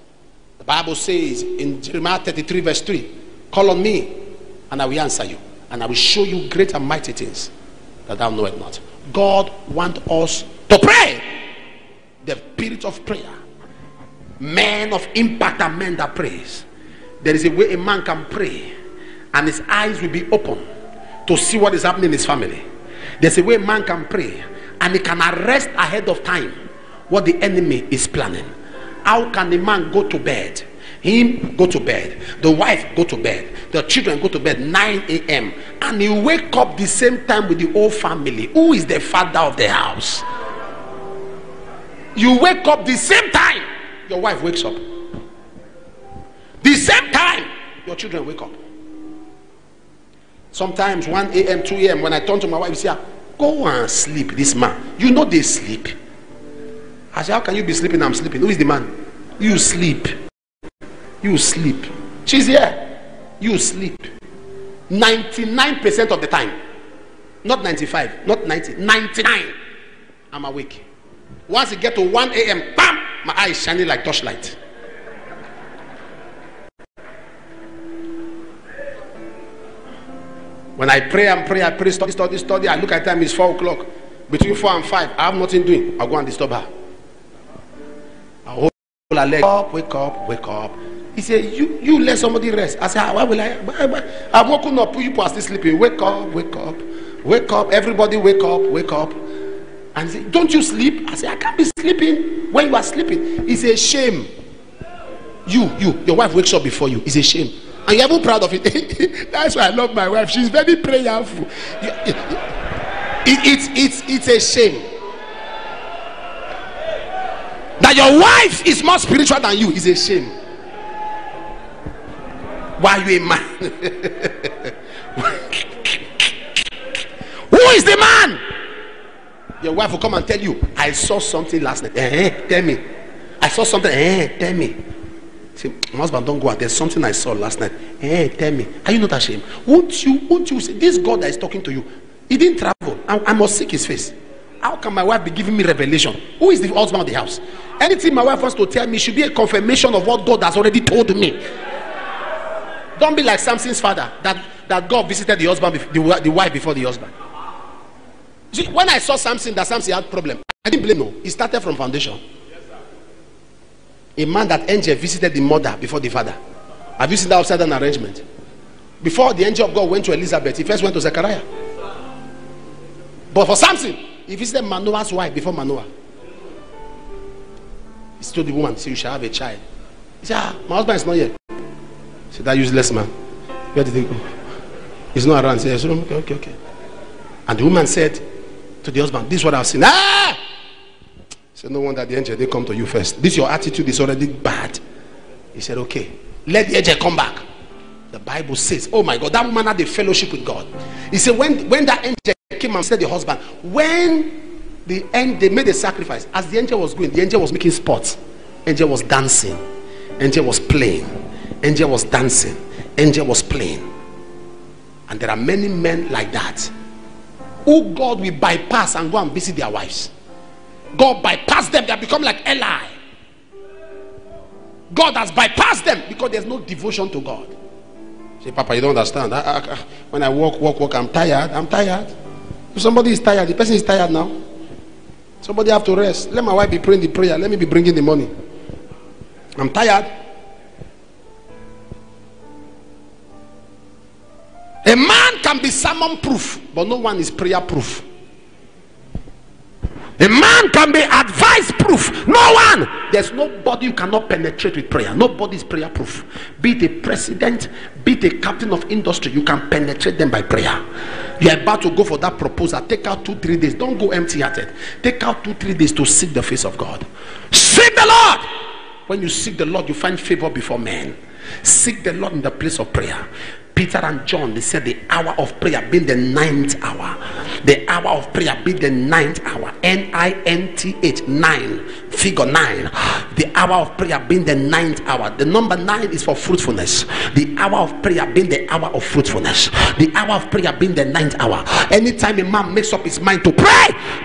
The Bible says in Jeremiah 33 verse 3, call on me and I will answer you, and I will show you great and mighty things that thou knowest not. God wants us to pray. The spirit of prayer. Men of impact are men that prays. There is a way a man can pray and his eyes will be open to see what is happening in his family. There's a way a man can pray and he can arrest ahead of time what the enemy is planning. How can a man go to bed? Him go to bed, the wife go to bed, the children go to bed 9 a.m. and you wake up the same time with the whole family. Who is the father of the house? You wake up the same time your wife wakes up, the same time your children wake up. Sometimes 1 a.m. 2 a.m. when I turn to my wife, say, go and sleep. This man, you know they sleep. I say, how can you be sleeping? I'm sleeping. Who is the man? You sleep. You sleep. She's here. You sleep. 99% of the time. Not 95. Not 90. 99. I'm awake. Once it gets to 1 a.m., bam! My eyes shining like torchlight. When I pray and pray, I pray, study. I look at time, it's 4 o'clock. Between 4 and 5, I have nothing doing. I'll go and disturb her. I'll hold her leg up, wake up, wake up. He said, you let somebody rest. I said, why will I? I'm woken up, people are still sleeping. Wake up, wake up. Wake up, everybody wake up. And say, don't you sleep? I say, I can't be sleeping when you are sleeping. It's a shame. Your wife wakes up before you. It's a shame. And you're even proud of it. That's why I love my wife. She's very prayerful. It's a shame. That your wife is more spiritual than you is a shame. Why are you a man? Who is the man? Your wife will come and tell you, I saw something last night. Tell me. I saw something. Tell me. Say, my husband, don't go out. There's something I saw last night. Tell me. Are you not ashamed? Won't you say, this God that is talking to you, he didn't travel. I must seek his face. How can my wife be giving me revelation? Who is the husband of the house? Anything my wife wants to tell me should be a confirmation of what God has already told me. Don't be like Samson's father, that God visited the husband, the wife before the husband. See, when I saw Samson, that Samson had a problem, I didn't blame him. He started from foundation. Yes, sir. A man that angel visited the mother before the father. Have you seen that upside down arrangement? Before the angel of God went to Elizabeth, he first went to Zechariah. Yes, but for Samson, he visited Manoah's wife before Manoah. He told the woman, "See, you shall have a child." He said, "My husband is not here." He said, "That useless man. Where did he go? He's not around." He said, okay. And the woman said to the husband, "This is what I've seen." Ah! He said, "No wonder the angel didn't come to you first. This your attitude is already bad." He said, "Okay, let the angel come back." The Bible says, oh my God, that woman had a fellowship with God. He said, when that angel came and said the husband, when the end they made a sacrifice, as the angel was going, the angel was making sports. Angel was dancing. Angel was playing. Angel was dancing. Angel was playing. And there are many men like that, who God will bypass and go and visit their wives. God bypassed them. They become like Eli. God has bypassed them because there's no devotion to God. Say, "Papa, you don't understand. When I walk, I'm tired. I'm tired." If somebody is tired, the person is tired now. Somebody have to rest. Let my wife be praying the prayer. Let me be bringing the money. I'm tired. A man can be sermon proof, but no one is prayer proof. A man can be advice proof, no one. There's nobody you cannot penetrate with prayer. Nobody is prayer proof. Be it a president, be it a captain of industry, you can penetrate them by prayer. You're about to go for that proposal. Take out 2-3 days. Don't go empty-hearted. Take out 2-3 days to seek the face of God. Seek the Lord. When you seek the Lord, you find favor before men. Seek the Lord in the place of prayer. Peter and John, they said the hour of prayer being the 9th hour. The hour of prayer being the 9th hour. N-I-N-T-H, 9. Figure 9. The hour of prayer being the 9th hour. The number 9 is for fruitfulness. The hour of prayer being the hour of fruitfulness. The hour of prayer being the 9th hour. Anytime a man makes up his mind to pray,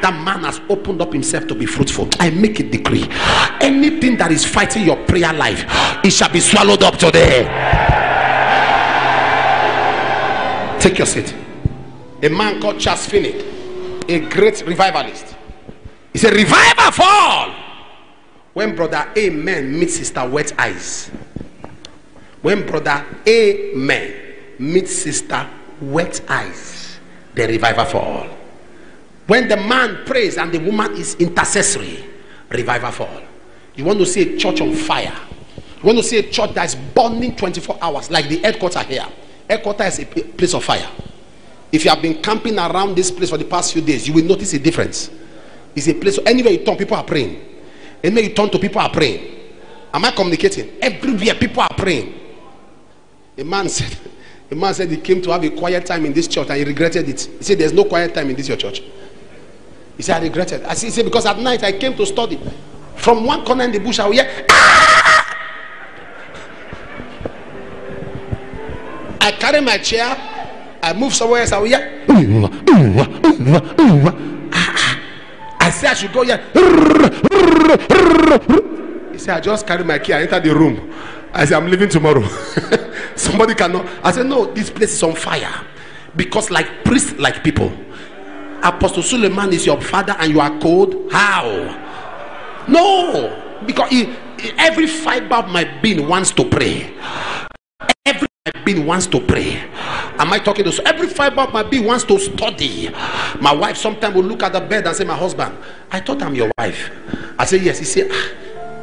that man has opened up himself to be fruitful. I make a decree. Anything that is fighting your prayer life, it shall be swallowed up today. Take your seat. A man called Charles Finney, a great revivalist. He's a reviver for all. When brother Amen meets sister Wet Eyes. When brother Amen meets sister Wet Eyes, the reviver for all. When the man prays and the woman is intercessory, reviver for all. You want to see a church on fire. You want to see a church that is burning 24 hours like the headquarters here. Headquarters is a place of fire. If you have been camping around this place for the past few days, you will notice a difference. It's a place, anywhere you turn, people are praying. Anywhere you turn to, people are praying. Am I communicating? Everywhere people are praying. A man said he came to have a quiet time in this church and he regretted it. He said, "There's no quiet time in this your church." He said, "I regretted." I said, "Because at night I came to study. From one corner in the bush I will hear, ah! I carry my chair, I move somewhere else, I will hear. I said I should go here. He said, "I just carry my key, I enter the room. I said, I'm leaving tomorrow." Somebody cannot. I said, "No, this place is on fire." Because like priests, like people. Apostle Suleiman is your father and you are cold. How? No. Because every fiber of my being wants to pray. Every being wants to pray. Am I talking to so? Every fiber of my being wants to study. My wife sometimes will look at the bed and say, my husband, I thought I'm your wife. I say, yes. He said,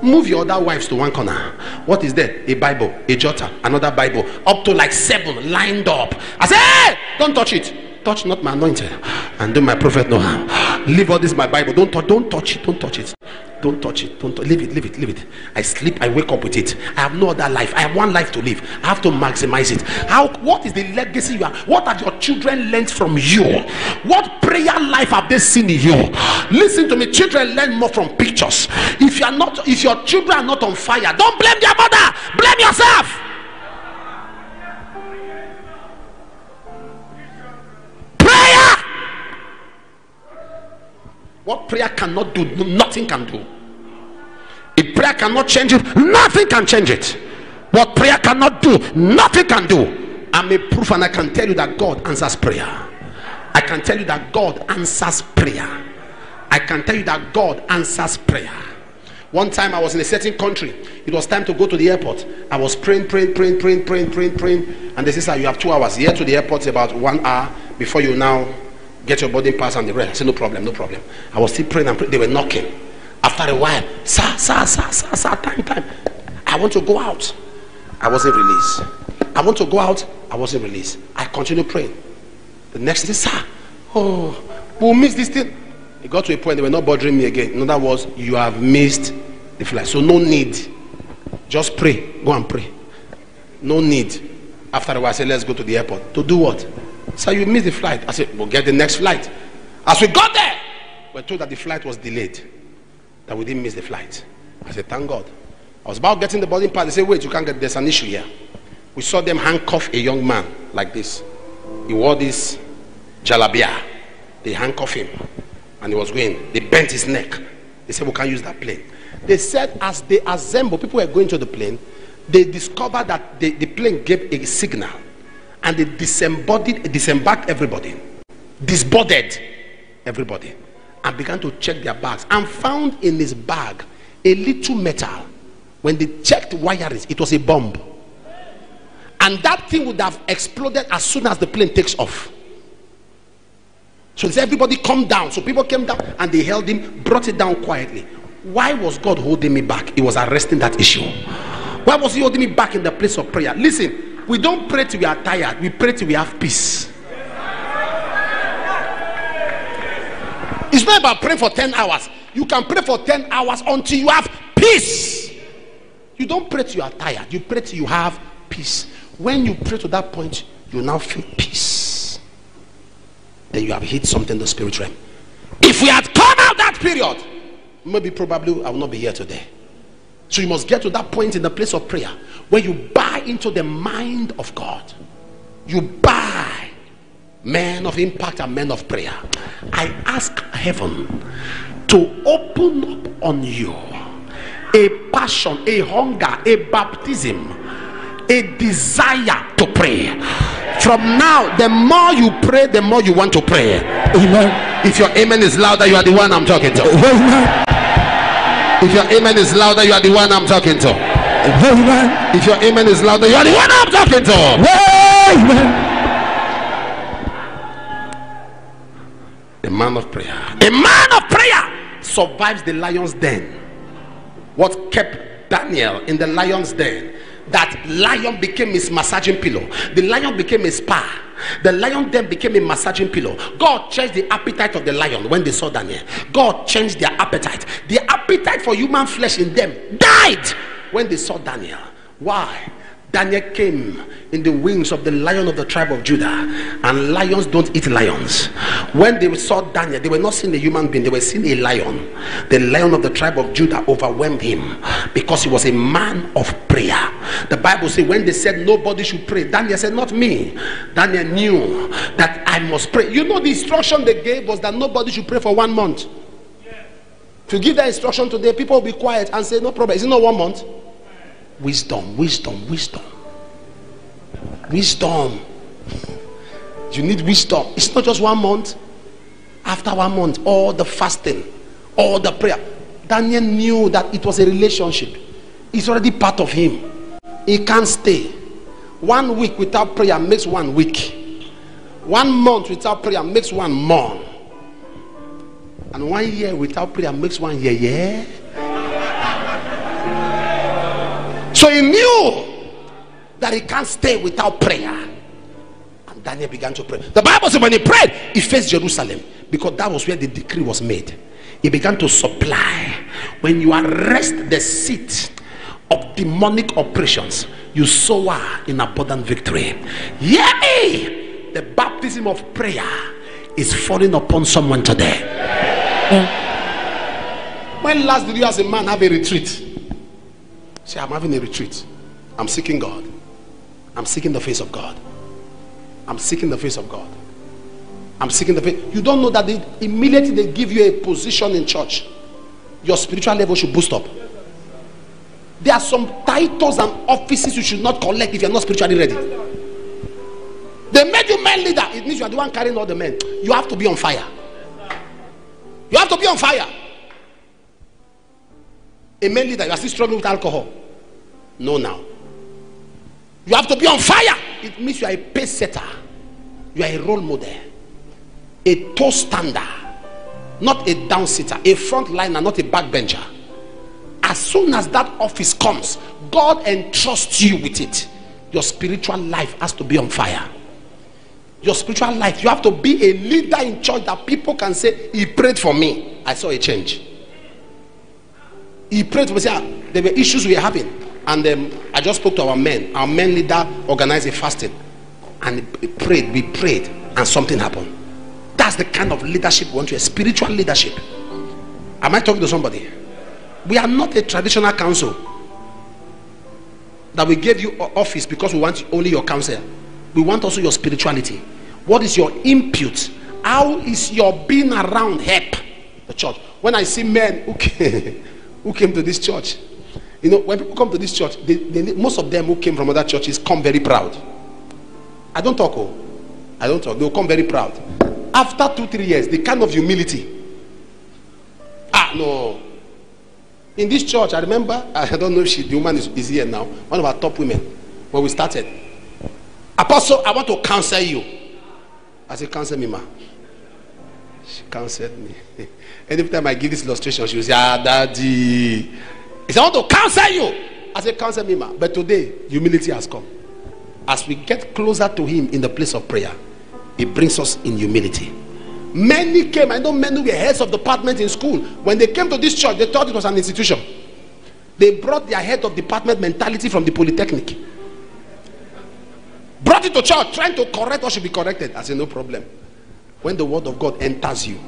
move your other wives to one corner. What is there? A Bible, a jotter, another Bible, up to like seven lined up. I say, hey, don't touch it. Touch not my anointed, and do my prophet no harm. Leave all this, my Bible. Don't touch it. Don't touch it. Don't touch it. Don't leave it. Leave it. Leave it. I sleep. I wake up with it. I have no other life. I have one life to live. I have to maximize it. How? What is the legacy you have? What have your children learned from you? What prayer life have they seen in you? Listen to me. Children learn more from pictures. If your children are not on fire, don't blame their mother. Blame yourself. What prayer cannot do, nothing can do. If prayer cannot change it, nothing can change it. What prayer cannot do, nothing can do. I'm a proof, and I can tell you that God answers prayer. I can tell you that God answers prayer. I can tell you that God answers prayer. One time I was in a certain country. It was time to go to the airport. I was praying. And they said, sir, you have 2 hours. Here to the airport is about 1 hour before you now get your boarding pass and the rest. I said, no problem. I was still praying and praying. They were knocking. After a while, sir, time. I want to go out. I wasn't released. I continued praying. The next day, sir, oh, we'll miss this thing. It got to a point they were not bothering me again. In other words, you have missed the flight. So no need. Just pray. Go and pray. No need. After a while, I said, let's go to the airport. To do what? Sir, you missed the flight. I said, we'll get the next flight. As we got there, we're told that the flight was delayed, that we didn't miss the flight. I said, thank God. I was about getting the boarding pass. They said, wait, you can't get, there's an issue here. We saw them handcuff a young man like this. He wore this jalabia. They handcuffed him and he was going. They bent his neck. They said, we can't use that plane. They said as they assembled, people were going to the plane, they discovered that the plane gave a signal. And they disembarked everybody. Disboarded everybody. And began to check their bags. And found in his bag a little metal. When they checked wirings, it was a bomb. And that thing would have exploded as soon as the plane takes off. So they said, everybody come down. So people came down and they held him, brought it down quietly. Why was God holding me back? He was arresting that issue. Why was he holding me back in the place of prayer? Listen. We don't pray till we are tired. We pray till we have peace. It's not about praying for 10 hours. You can pray for 10 hours until you have peace. You don't pray till you are tired. You pray till you have peace. When you pray to that point, you now feel peace. Then you have hit something in the spirit realm. If we had come out that period, probably I will not be here today. So you must get to that point in the place of prayer where you buy into the mind of God. You buy. Men of impact and men of prayer, I ask heaven to open up on you a passion, a hunger, a baptism, a desire to pray. From now, the more you pray, the more you want to pray. Amen. If your amen is louder, you are the one I'm talking to. Amen. If your amen is louder, you are the one I'm talking to. Amen. If your amen is louder, you are the one I'm talking to. Amen. A man of prayer. A man of prayer survives the lion's den. What kept Daniel in the lion's den? That lion became his massaging pillow. The lion became a spa. The lion then became a massaging pillow. God changed the appetite of the lion when they saw Daniel. God changed their appetite. The appetite for human flesh in them died when they saw Daniel. Why? Daniel came in the wings of the lion of the tribe of Judah, and lions don't eat lions. When they saw Daniel, they were not seeing a human being, they were seeing a lion. The lion of the tribe of Judah overwhelmed him because he was a man of prayer. The Bible says when they said nobody should pray, Daniel said, not me. Daniel knew that I must pray. You know, the instruction they gave was that nobody should pray for 1 month. Yes. If you give that instruction today, people will be quiet and say, no problem. Is it not 1 month? Wisdom. You need wisdom. It's not just 1 month. After 1 month, all the fasting, all the prayer. Daniel knew that it was a relationship. It's already part of him. He can't stay. 1 week without prayer makes 1 week. 1 month without prayer makes one mourn. And 1 year without prayer makes 1 year, yeah. So he knew that he can't stay without prayer. And Daniel began to pray. The Bible says when he prayed, he faced Jerusalem, because that was where the decree was made. He began to supply. When you arrest the seat of demonic oppressions, you sow in abundant victory. Yay! The baptism of prayer is falling upon someone today. Yeah. When last did you as a man have a retreat? Say, I'm having a retreat. I'm seeking God. I'm seeking the face of God. I'm seeking the face of God. I'm seeking the face. You don't know that they immediately they give you a position in church, your spiritual level should boost up. There are some titles and offices you should not collect if you're not spiritually ready. They made you men leader. It means you are the one carrying all the men. You have to be on fire. You have to be on fire. A men leader, you are still struggling with alcohol. No, now. You have to be on fire. It means you are a pace setter. You are a role model. A toe stander. Not a down sitter. A front liner, not a backbencher. As soon as that office comes, God entrusts you with it. Your spiritual life has to be on fire. Your spiritual life, you have to be a leader in church that people can say, he prayed for me, I saw a change. He prayed for me. There were issues we were having, and I just spoke to our men. Our men leader organized a fasting, and we prayed, and something happened. That's the kind of leadership we want to have, spiritual leadership. Am I talking to somebody? We are not a traditional council that we gave you office because we want only your counsel. We want also your spirituality. What is your input? How is your being around help the church? When I see men who came to this church, you know, when people come to this church, most of them who came from other churches come very proud. I don't talk. Oh, I don't talk. They will come very proud. After 2-3 years, the kind of humility. Ah, no. In this church, I remember, I don't know if the woman is here now, one of our top women, when we started. Apostle, I want to counsel you. I said, counsel me, ma. She counseled me. Every time I give this illustration, she will say, ah, daddy. He said, I want to counsel you. I said, counsel me, ma. But today, humility has come. As we get closer to him in the place of prayer, it brings us in humility. Many came. I know men who were heads of department in school. When they came to this church, they thought it was an institution. They brought their head of department mentality from the polytechnic. Brought it to church, trying to correct what should be corrected. I said, no problem. When the word of God enters you,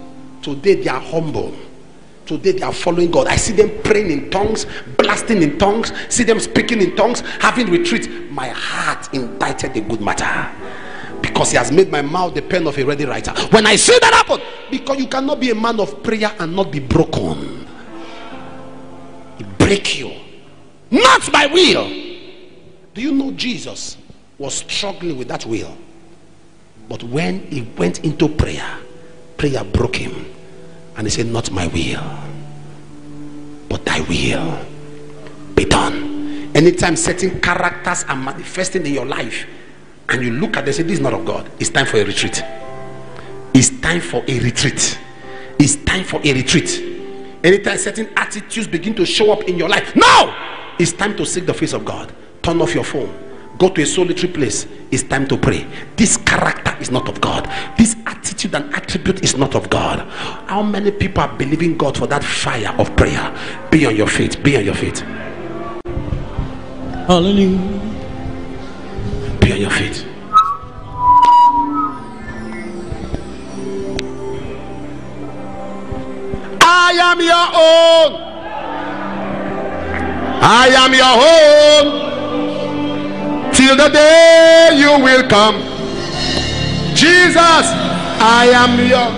today they are humble. Today they are following God. I see them praying in tongues, blasting in tongues, see them speaking in tongues, having retreat. My heart indicted the good matter, because he has made my mouth the pen of a ready writer. When I see that happen, because you cannot be a man of prayer and not be broken. It breaks you. Not my will. Do you know Jesus was struggling with that will? But when he went into prayer, prayer broke him. And he said, not my will, but thy will be done. Anytime certain characters are manifesting in your life, and you look at them and say, this is not of God, it's time for a retreat. It's time for a retreat. It's time for a retreat. Anytime certain attitudes begin to show up in your life, now it's time to seek the face of God. Turn off your phone. Go to a solitary place. It's time to pray. This character is not of God. This attitude and attribute is not of God. How many people are believing God for that fire of prayer? Be on your feet. Be on your feet. Hallelujah. Be on your feet. I am your own. I am your own. Till the day you will come. Jesus, I am your.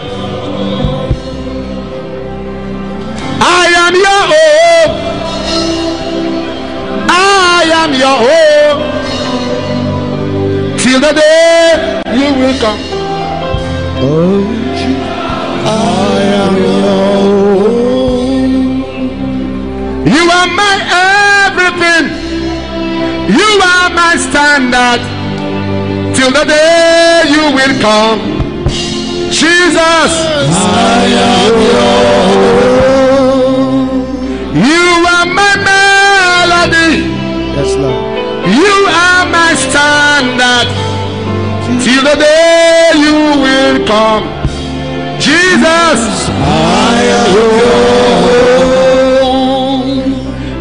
I am your own. I am your own. Till the day you will come. Oh, I am your own. You are my everything. You are my standard. till the day you will come. Jesus, I am yours. You are my melody. Yes, Lord. You are my standard. Till the day you will come. Jesus, I am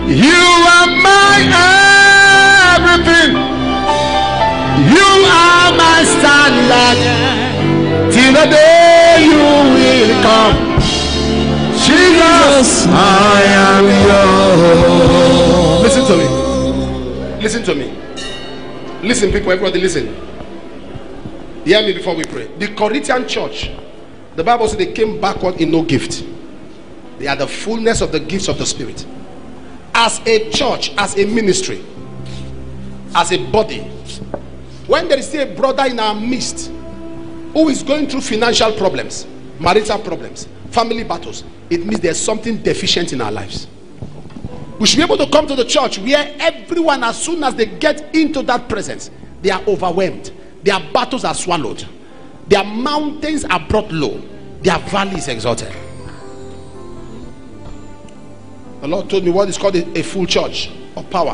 yours. You are my everything. You are my standard. Till the day come. Jesus, I am yours. Listen to me. Listen to me. Listen, people, everybody, listen. Hear me before we pray. The Corinthian church, the Bible says they came backward in no gift. They are the fullness of the gifts of the Spirit. As a church, as a ministry, as a body, when there is a brother in our midst who is going through financial problems, marital problems, family battles, it means there's something deficient in our lives. We should be able to come to the church where everyone, as soon as they get into that presence, they are overwhelmed. Their battles are swallowed. Their mountains are brought low. Their valley is exalted. The Lord told me what is called a full church of power,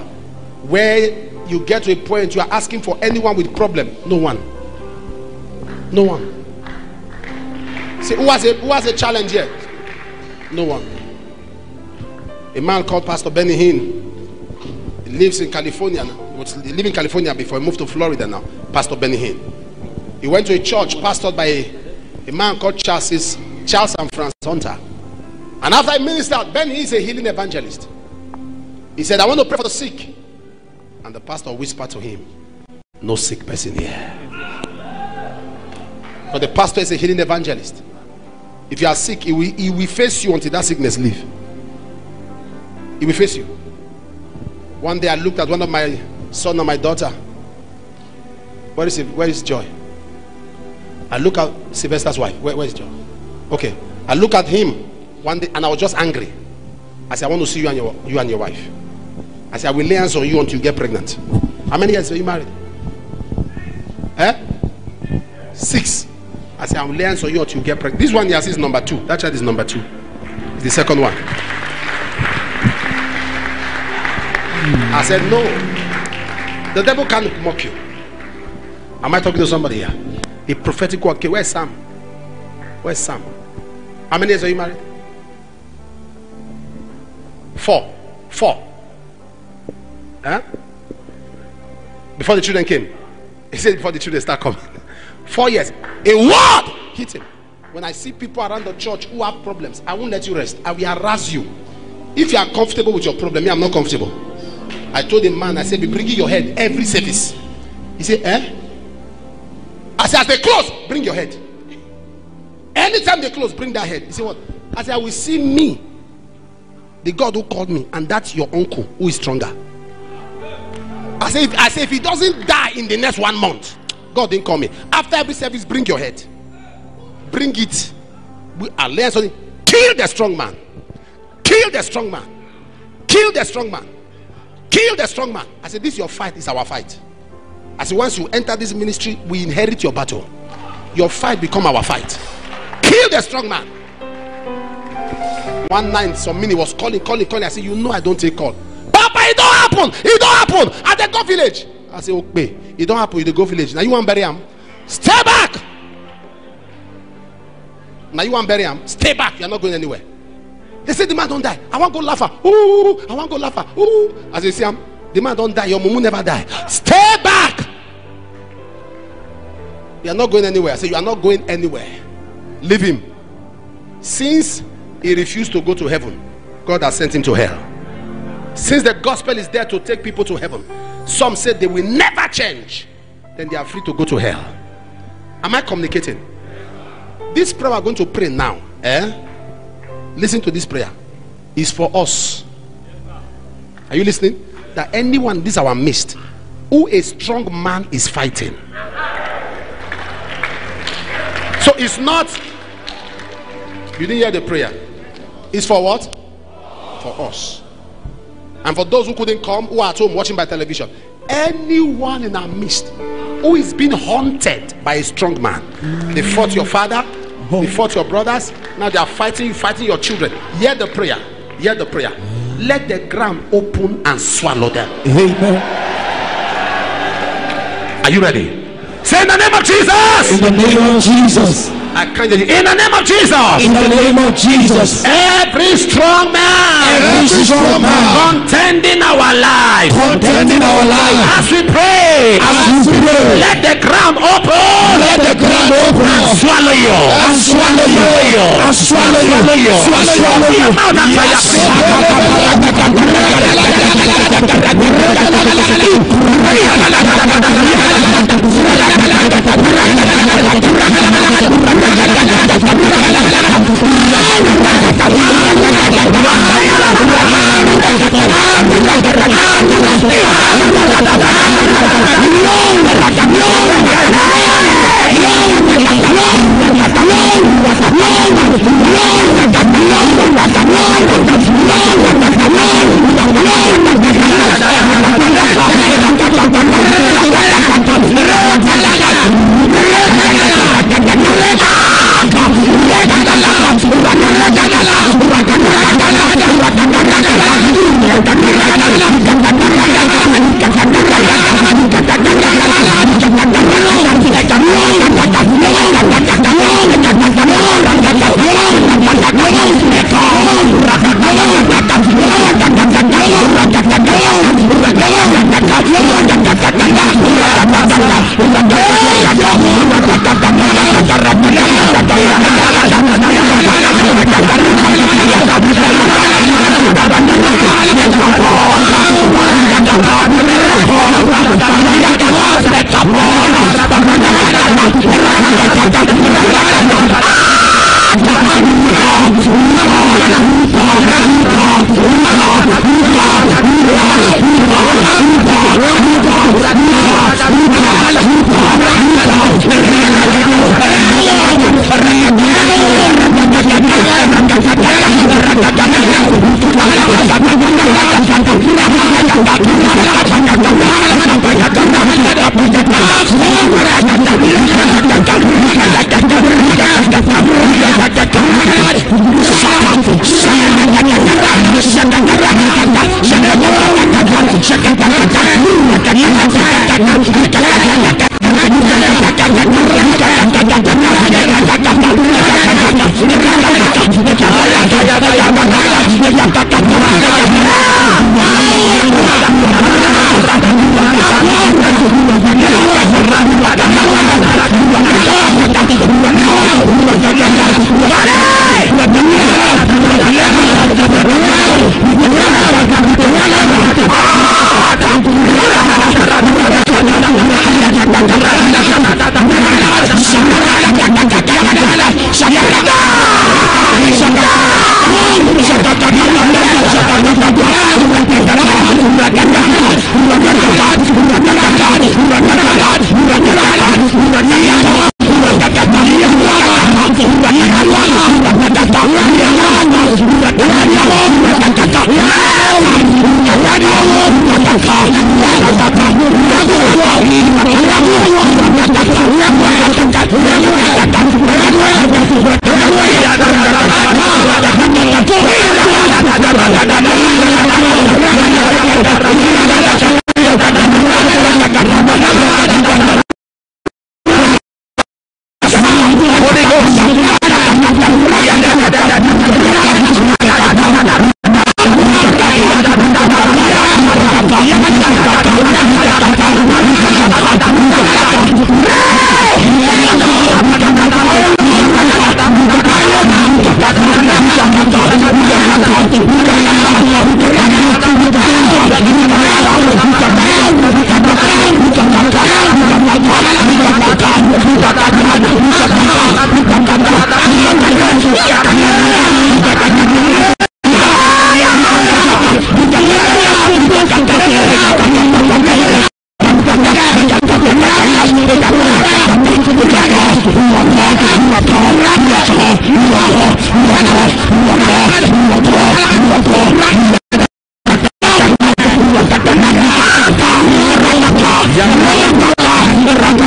where you get to a point you are asking for anyone with problem. No one. No one. See, who has a challenge here? No one. A man called Pastor Benny Hinn. He lives in California now. He lived in California before he moved to Florida now. Pastor Benny Hinn. He went to a church pastored by a man called Charles and Francis Hunter. And after he ministered, Benny is a healing evangelist. He said, I want to pray for the sick. And the pastor whispered to him, no sick person here. But the pastor is a healing evangelist. If you are sick, he will face you until that sickness leaves. He will face you. One day I looked at one of my son and my daughter. Where is it? Where is Joy? I look at Sylvester's wife. Where is Joy? Okay. I look at him one day and I was just angry. I said, I want to see you and your wife. I said, I will lay hands on you until you get pregnant. How many years are you married? Eh? 6. I said, I will lay hands on you until you get pregnant. This one here is number 2. That child is number 2. It's the second one. I said, no. The devil can't mock you. Am I talking to somebody here? A prophetic word. Okay, where's Sam? Where's Sam? How many years are you married? 4. 4. Huh? Before the children came. He said, before the children start coming. 4 years. A word hit him. When I see people around the church who have problems, I won't let you rest. I will harass you. If you are comfortable with your problem, me, I'm not comfortable. I told the man, I said, be bringing your head every service. He said, eh? I said, as they close, bring your head. Anytime they close, bring that head. He said, what? I said, I will see me, the God who called me, and that's your uncle who is stronger. I said, if he doesn't die in the next 1 month, God didn't call me. After every service, bring your head. Bring it. We are learning. Kill the strong man. Kill the strong man. Kill the strong man. Kill the strong man. I said, this is your fight. It's our fight. I said, once you enter this ministry, we inherit your battle. Your fight become our fight. Kill the strong man. One night, some mini was calling. I said, you know I don't take call. Papa, it don't happen. It don't happen. At the Go Village. I say, okay, it don't happen with the Go Village. Now you want bury him? Stay back. Now you want bury him? Stay back. You're not going anywhere. They say the man don't die. I want go laugh. Ooh, I want go laugh. Ooh, as you see him, the man don't die. Your mumu never die. Stay back. You are not going anywhere. I say you are not going anywhere. Leave him. Since he refused to go to heaven, God has sent him to hell. Since the gospel is there to take people to heaven. Some said they will never change. Then they are free to go to hell. Am I communicating? This prayer we're going to pray now. Eh? Listen to this prayer. It's for us. Are you listening? That anyone, this is our midst, who a strong man is fighting. So it's not, you didn't hear the prayer. It's for what? For us. And for those who couldn't come, who are at home watching by television, anyone in our midst who is being haunted by a strong man. They fought your father, they fought your brothers, now they are fighting your children. Hear the prayer, hear the prayer. Let the ground open and swallow them. Amen. Are you ready? Say in the name of Jesus. In the name of Jesus. I can't hear you. In the name of Jesus. In the name of Jesus. Every strong man. Every strong man. Contending our life. Contending our life. As we pray. As we pray. Let the ground open. Let the ground open. And swallow you. And swallow you. And swallow you. And swallow you.